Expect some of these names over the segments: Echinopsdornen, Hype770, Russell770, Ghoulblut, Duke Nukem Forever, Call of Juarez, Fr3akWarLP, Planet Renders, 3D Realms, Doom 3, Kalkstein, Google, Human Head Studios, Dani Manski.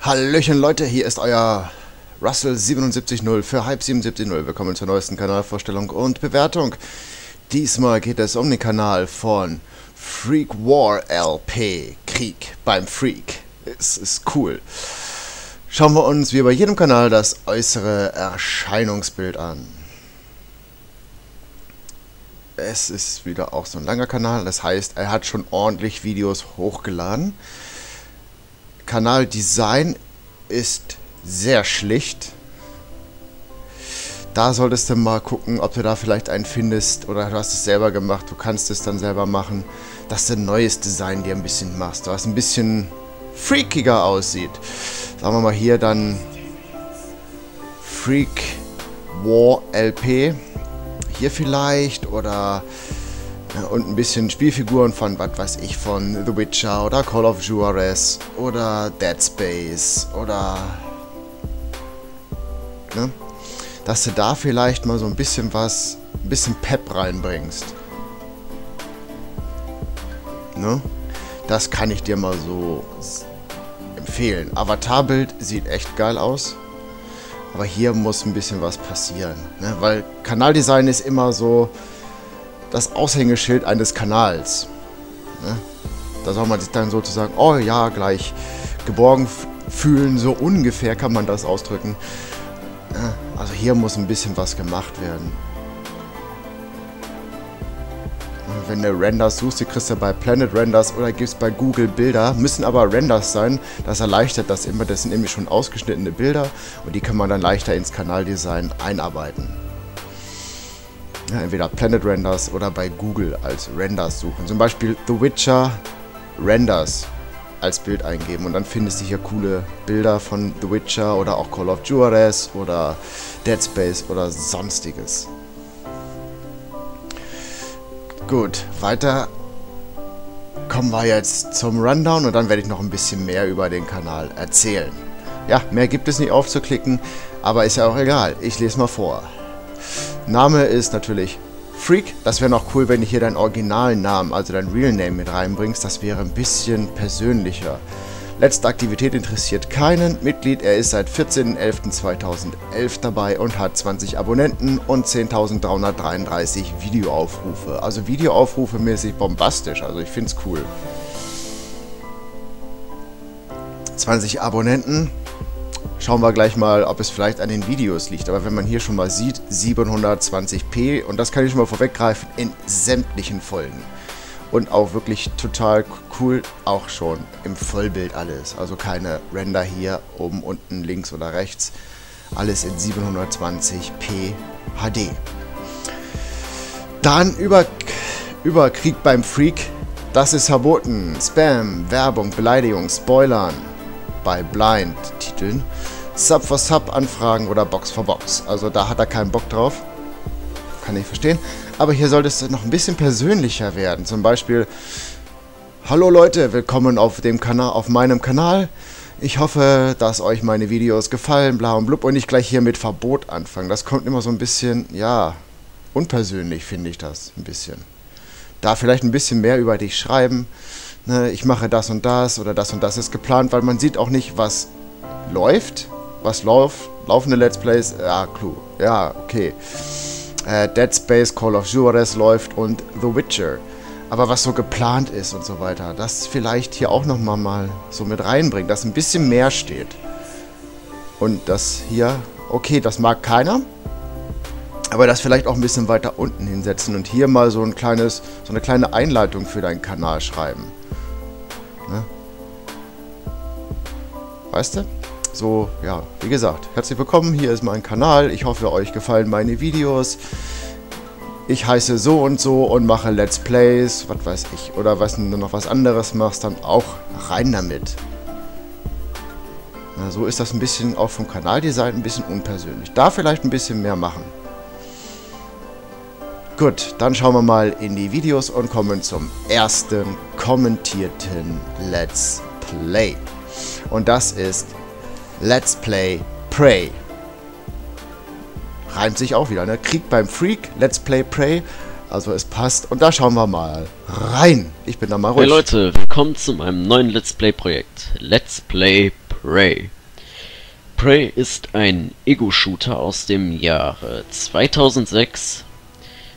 Hallöchen Leute, hier ist euer Russell770 für Hype770. Willkommen zur neuesten Kanalvorstellung und Bewertung. Diesmal geht es um den Kanal von Fr3akWarLP, Krieg beim Freak. Es ist cool. Schauen wir uns wie bei jedem Kanal das äußere Erscheinungsbild an. Es ist wieder auch so ein langer Kanal, das heißt, er hat schon ordentlich Videos hochgeladen. Kanaldesign ist sehr schlicht. Da solltest du mal gucken, ob du da vielleicht einen findest oder du hast es selber gemacht, du kannst es dann selber machen, dass du ein neues Design dir ein bisschen machst, was ein bisschen freakiger aussieht. Sagen wir mal hier dann Fr3akWarLP hier vielleicht oder und ein bisschen Spielfiguren von, was weiß ich, von The Witcher oder Call of Juarez oder Dead Space oder, ne? Dass du da vielleicht mal so ein bisschen was, ein bisschen Pep reinbringst. Ne? Das kann ich dir mal so empfehlen. Avatarbild sieht echt geil aus. Aber hier muss ein bisschen was passieren, ne? Weil Kanaldesign ist immer so das Aushängeschild eines Kanals, ne? Da soll man sich dann sozusagen, oh ja, gleich geborgen fühlen, so ungefähr kann man das ausdrücken. Ne? Also hier muss ein bisschen was gemacht werden. Und wenn du Renders suchst, die kriegst du bei Planet Renders oder gibst bei Google Bilder, müssen aber Renders sein, das erleichtert das immer, das sind nämlich schon ausgeschnittene Bilder und die kann man dann leichter ins Kanaldesign einarbeiten. Ja, entweder Planet Renders oder bei Google als Renders suchen, zum Beispiel The Witcher Renders als Bild eingeben und dann findest du hier coole Bilder von The Witcher oder auch Call of Juarez oder Dead Space oder sonstiges. Gut, weiter kommen wir jetzt zum Rundown und dann werde ich noch ein bisschen mehr über den Kanal erzählen. Ja, mehr gibt es nicht aufzuklicken, aber ist ja auch egal. Ich lese mal vor. Name ist natürlich Freak. Das wäre noch cool, wenn du hier deinen originalen Namen, also deinen Real Name mit reinbringst. Das wäre ein bisschen persönlicher. Letzte Aktivität interessiert keinen Mitglied. Er ist seit 14.11.2011 dabei und hat 20 Abonnenten und 10.333 Videoaufrufe. Also Videoaufrufe mäßig bombastisch. Also ich finde es cool. 20 Abonnenten. Schauen wir gleich mal, ob es vielleicht an den Videos liegt. Aber wenn man hier schon mal sieht, 720p. Und das kann ich schon mal vorweggreifen in sämtlichen Folgen. Und auch wirklich total cool, auch schon im Vollbild alles. Also keine Render hier, oben, unten, links oder rechts. Alles in 720p HD. Dann über Krieg beim Freak. Das ist verboten. Spam, Werbung, Beleidigung, Spoilern. Bei Blind-Titeln. Sub-for-Sub-Anfragen oder Box-for-Box. Also da hat er keinen Bock drauf. Kann ich verstehen. Aber hier sollte es noch ein bisschen persönlicher werden. Zum Beispiel, hallo Leute, willkommen auf meinem Kanal. Ich hoffe, dass euch meine Videos gefallen, bla und blub. Und nicht gleich hier mit Verbot anfangen. Das kommt immer so ein bisschen, ja, unpersönlich finde ich das ein bisschen. Da vielleicht ein bisschen mehr über dich schreiben. Ne, ich mache das und das oder das und das ist geplant, weil man sieht auch nicht, was läuft. Was läuft? Laufende Let's Plays? Ja, cool. Ja, okay. Dead Space, Call of Juarez läuft und The Witcher. Aber was so geplant ist und so weiter, das vielleicht hier auch nochmal mal so mit reinbringen, dass ein bisschen mehr steht. Und das hier, okay, das mag keiner, aber das vielleicht auch ein bisschen weiter unten hinsetzen und hier mal so ein kleines, so eine kleine Einleitung für deinen Kanal schreiben. Ne? Weißt du? So, ja, wie gesagt, herzlich willkommen, hier ist mein Kanal, ich hoffe, euch gefallen meine Videos. Ich heiße so und mache Let's Plays, was weiß ich, oder was, wenn du noch was anderes machst, dann auch rein damit. Na, so ist das ein bisschen, auch vom Kanaldesign ein bisschen unpersönlich. Da vielleicht ein bisschen mehr machen. Gut, dann schauen wir mal in die Videos und kommen zum ersten kommentierten Let's Play. Und das ist Let's Play Prey. Reimt sich auch wieder, ne? Krieg beim Freak, Let's Play Prey. Also es passt. Und da schauen wir mal rein. Ich bin da mal ruhig. Hey Leute, willkommen zu meinem neuen Let's Play Projekt. Let's Play Prey. Prey ist ein Ego-Shooter aus dem Jahre 2006.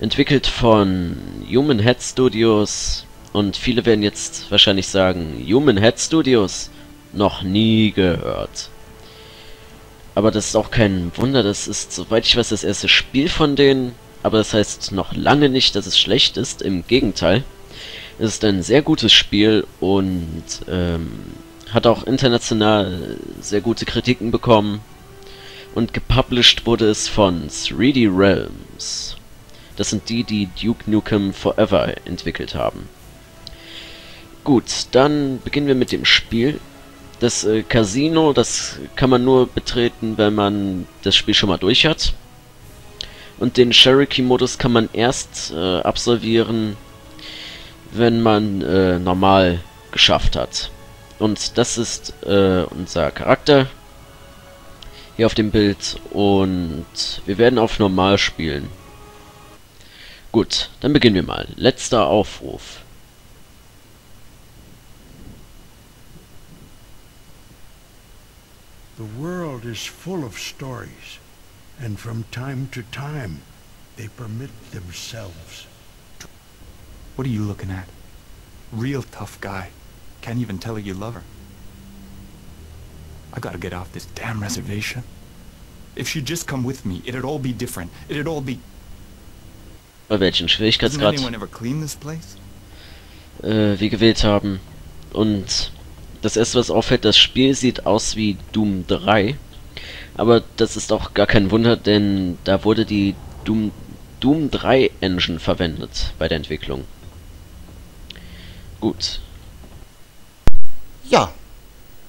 Entwickelt von Human Head Studios. Und viele werden jetzt wahrscheinlich sagen, Human Head Studios? Noch nie gehört. Aber das ist auch kein Wunder, das ist, soweit ich weiß, das erste Spiel von denen. Aber das heißt noch lange nicht, dass es schlecht ist, im Gegenteil. Es ist ein sehr gutes Spiel und hat auch international sehr gute Kritiken bekommen. Und gepublished wurde es von 3D Realms. Das sind die, die Duke Nukem Forever entwickelt haben. Gut, dann beginnen wir mit dem Spiel. Das Casino, das kann man nur betreten, wenn man das Spiel schon mal durch hat. Und den Cherokee-Modus kann man erst absolvieren, wenn man normal geschafft hat. Und das ist unser Charakter hier auf dem Bild und wir werden auf normal spielen. Gut, dann beginnen wir mal. Letzter Aufruf. The world is full of stories. And from time to time, they permit themselves to... What are you looking at? Real tough guy. Can't even tell her you love her. I gotta get off this damn reservation. If she'd just come with me, it'd all be different. It'd all be... Bei welchen Schwierigkeitsgrad wir gewählt haben. Und das erste, was auffällt, das Spiel sieht aus wie Doom 3. Aber das ist auch gar kein Wunder, denn da wurde die Doom 3 Engine verwendet bei der Entwicklung. Gut. Ja,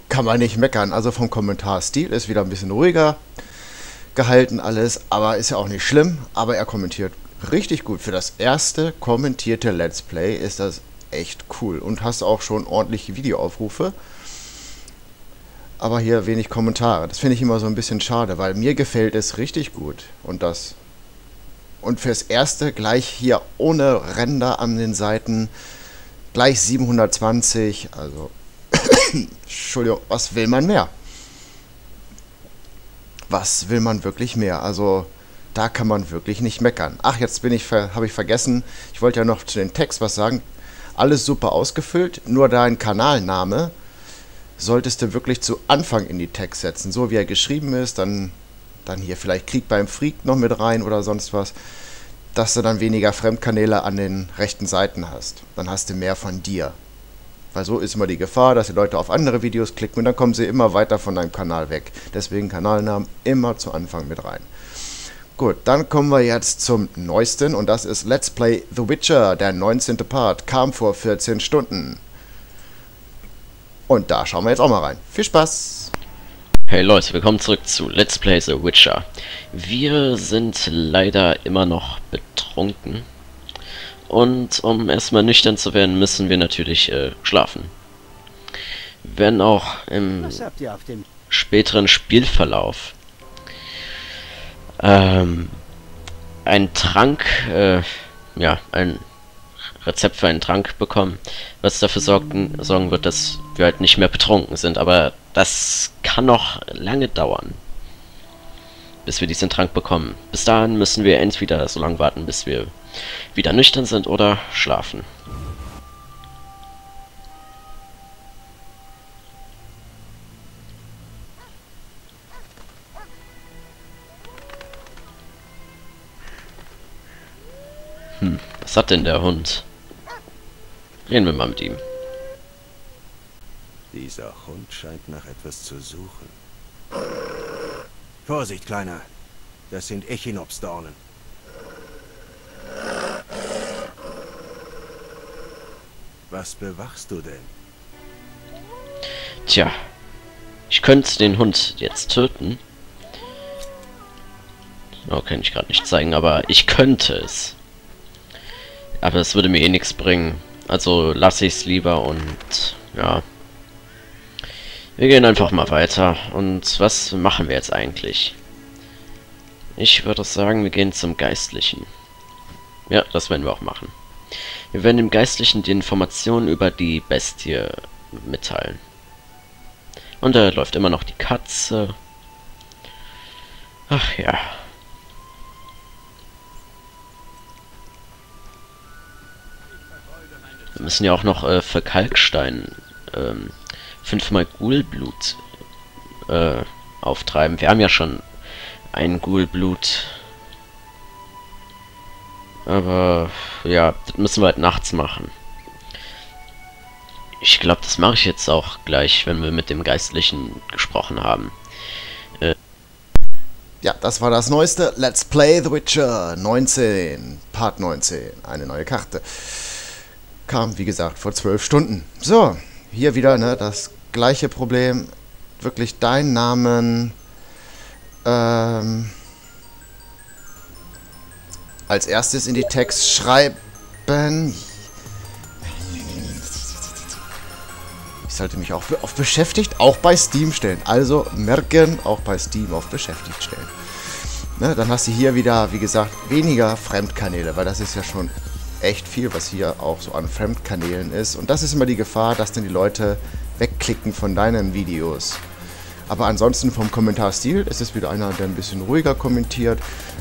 kann man nicht meckern. Also vom Kommentarstil ist wieder ein bisschen ruhiger gehalten alles, aber ist ja auch nicht schlimm. Aber er kommentiert richtig gut. Für das erste kommentierte Let's Play ist das echt cool und hast auch schon ordentliche Videoaufrufe. Aber hier wenig Kommentare. Das finde ich immer so ein bisschen schade, weil mir gefällt es richtig gut. Und das. Und fürs Erste gleich hier ohne Ränder an den Seiten. Gleich 720. Also, Entschuldigung, was will man mehr? Was will man wirklich mehr? Also, da kann man wirklich nicht meckern. Ach, jetzt bin ich, habe ich vergessen. Ich wollte ja noch zu den Text was sagen. Alles super ausgefüllt. Nur dein Kanalname solltest du wirklich zu Anfang in die Text setzen. So wie er geschrieben ist, dann hier vielleicht Krieg beim Freak noch mit rein oder sonst was. Dass du dann weniger Fremdkanäle an den rechten Seiten hast. Dann hast du mehr von dir. Weil so ist immer die Gefahr, dass die Leute auf andere Videos klicken und dann kommen sie immer weiter von deinem Kanal weg. Deswegen Kanalnamen immer zu Anfang mit rein. Gut, dann kommen wir jetzt zum Neuesten und das ist Let's Play The Witcher. Der 19. Part kam vor 14 Stunden. Und da schauen wir jetzt auch mal rein. Viel Spaß! Hey Leute, willkommen zurück zu Let's Play The Witcher. Wir sind leider immer noch betrunken. Und um erstmal nüchtern zu werden, müssen wir natürlich schlafen. Wenn auch im späteren Spielverlauf ein Trank, ein Rezept für einen Trank bekommen, was dafür sorgen wird, dass wir halt nicht mehr betrunken sind. Aber das kann noch lange dauern, bis wir diesen Trank bekommen. Bis dahin müssen wir entweder so lange warten, bis wir wieder nüchtern sind oder schlafen. Was hat denn der Hund? Reden wir mal mit ihm. Dieser Hund scheint nach etwas zu suchen. Vorsicht, Kleiner. Das sind Echinopsdornen. Was bewachst du denn? Tja, ich könnte den Hund jetzt töten. Oh, kann ich gerade nicht zeigen, aber ich könnte es. Aber es würde mir eh nichts bringen. Also lasse ich es lieber und ja. Wir gehen einfach mal weiter. Und was machen wir jetzt eigentlich? Ich würde sagen, wir gehen zum Geistlichen. Ja, das werden wir auch machen. Wir werden dem Geistlichen die Informationen über die Bestie mitteilen. Und da läuft immer noch die Katze. Ach ja. Wir müssen ja auch noch für Kalkstein 5-mal Ghoulblut auftreiben. Wir haben ja schon ein Ghoulblut. Aber ja, das müssen wir halt nachts machen. Ich glaube, das mache ich jetzt auch gleich, wenn wir mit dem Geistlichen gesprochen haben. Ja, das war das neueste Let's Play The Witcher 19, Part 19, eine neue Karte. Kam, wie gesagt, vor 12 Stunden. So, hier wieder, ne, das gleiche Problem. Wirklich deinen Namen als erstes in die Text schreiben. Ich sollte mich auch auf beschäftigt, auch bei Steam stellen. Also merken, auch bei Steam auf beschäftigt stellen. Ne, dann hast du hier wieder, wie gesagt, weniger Fremdkanäle, weil das ist ja schon echt viel, was hier auch so an Fremdkanälen ist. Und das ist immer die Gefahr, dass dann die Leute wegklicken von deinen Videos. Aber ansonsten vom Kommentarstil, es ist wieder einer, der ein bisschen ruhiger kommentiert,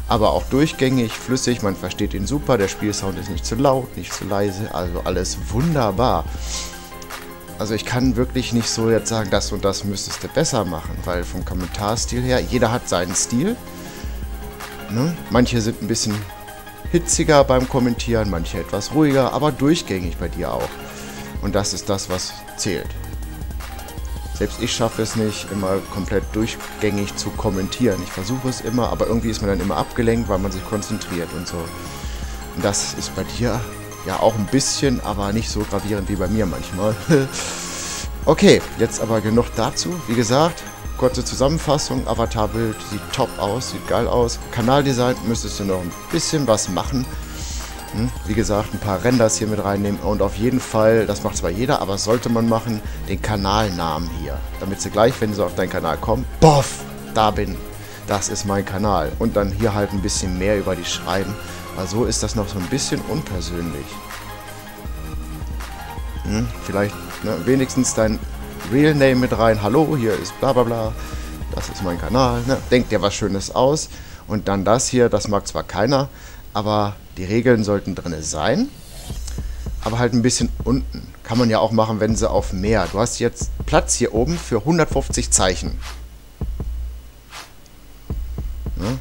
aber auch durchgängig, flüssig, man versteht ihn super, der Spielsound ist nicht zu laut, nicht zu leise, also alles wunderbar. Also ich kann wirklich nicht so jetzt sagen, das und das müsstest du besser machen, weil vom Kommentarstil her, jeder hat seinen Stil. Ne? Manche sind ein bisschen hitziger beim Kommentieren, manche etwas ruhiger, aber durchgängig bei dir auch. Und das ist das, was zählt. Selbst ich schaffe es nicht, immer komplett durchgängig zu kommentieren. Ich versuche es immer, aber irgendwie ist man dann immer abgelenkt, weil man sich konzentriert und so. Und das ist bei dir ja auch ein bisschen, aber nicht so gravierend wie bei mir manchmal. Okay, jetzt aber genug dazu. Wie gesagt, kurze Zusammenfassung. Avatarbild sieht top aus, sieht geil aus. Kanaldesign müsstest du noch ein bisschen was machen. Wie gesagt, ein paar Renders hier mit reinnehmen und auf jeden Fall, das macht zwar jeder, aber sollte man machen, den Kanalnamen hier. Damit sie gleich, wenn sie auf deinen Kanal kommen, boff, da bin, das ist mein Kanal. Und dann hier halt ein bisschen mehr über die schreiben, weil so ist das noch so ein bisschen unpersönlich. Vielleicht, ne, wenigstens dein Real Name mit rein, hallo, hier ist bla bla bla, das ist mein Kanal, ne? Denk dir was Schönes aus und dann das hier, das mag zwar keiner, aber die Regeln sollten drin sein, aber halt ein bisschen unten. Kann man ja auch machen, wenn sie auf mehr. Du hast jetzt Platz hier oben für 150 Zeichen. Ne?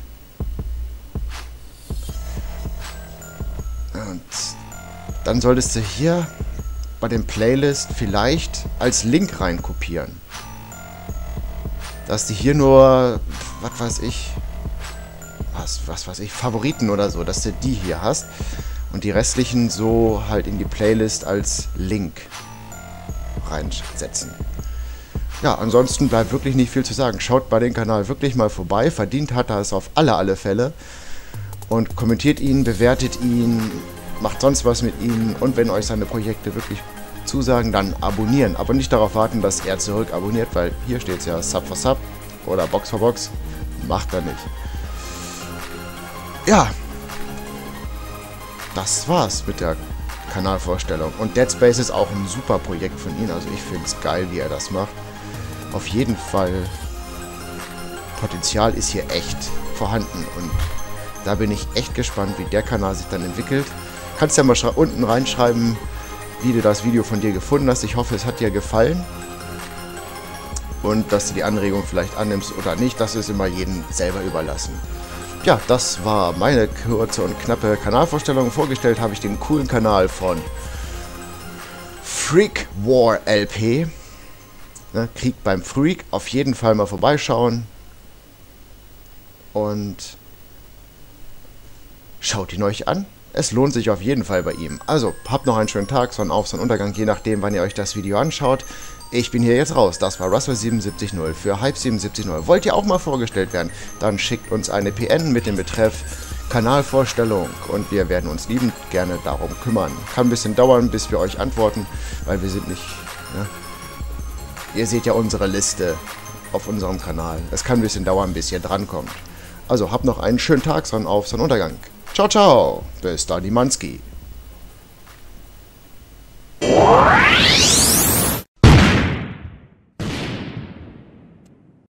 Und dann solltest du hier bei den Playlist vielleicht als Link reinkopieren. Dass die hier nur, was weiß ich, Favoriten oder so, dass du die hier hast und die restlichen so halt in die Playlist als Link reinsetzen. Ja, ansonsten bleibt wirklich nicht viel zu sagen. Schaut bei dem Kanal wirklich mal vorbei. Verdient hat er es auf alle Fälle. Und kommentiert ihn, bewertet ihn, macht sonst was mit ihm. Und wenn euch seine Projekte wirklich zusagen, dann abonnieren. Aber nicht darauf warten, dass er zurück abonniert, weil hier steht es ja Sub for Sub oder Box for Box. Macht er nicht. Ja, das war's mit der Kanalvorstellung. Und Dead Space ist auch ein super Projekt von ihm. Also ich finde es geil, wie er das macht. Auf jeden Fall, Potenzial ist hier echt vorhanden. Und da bin ich echt gespannt, wie der Kanal sich dann entwickelt. Kannst ja mal unten reinschreiben, wie du das Video von dir gefunden hast. Ich hoffe, es hat dir gefallen. Und dass du die Anregung vielleicht annimmst oder nicht. Das ist immer jedem selber überlassen. Ja, das war meine kurze und knappe Kanalvorstellung. Vorgestellt habe ich den coolen Kanal von Fr3akWarLP. Ne, Krieg beim Freak. Auf jeden Fall mal vorbeischauen. Und schaut ihn euch an. Es lohnt sich auf jeden Fall bei ihm. Also, habt noch einen schönen Tag, Sonnenauf, Sonnenuntergang, je nachdem, wann ihr euch das Video anschaut. Ich bin hier jetzt raus. Das war Russell770 für Hype770. Wollt ihr auch mal vorgestellt werden? Dann schickt uns eine PN mit dem Betreff Kanalvorstellung und wir werden uns liebend gerne darum kümmern. Kann ein bisschen dauern, bis wir euch antworten, weil wir sind nicht... Ne? Ihr seht ja unsere Liste auf unserem Kanal. Es kann ein bisschen dauern, bis ihr drankommt. Also habt noch einen schönen Tag, Sonnenauf, Sonnenuntergang. Ciao, ciao, bis Dani Manski.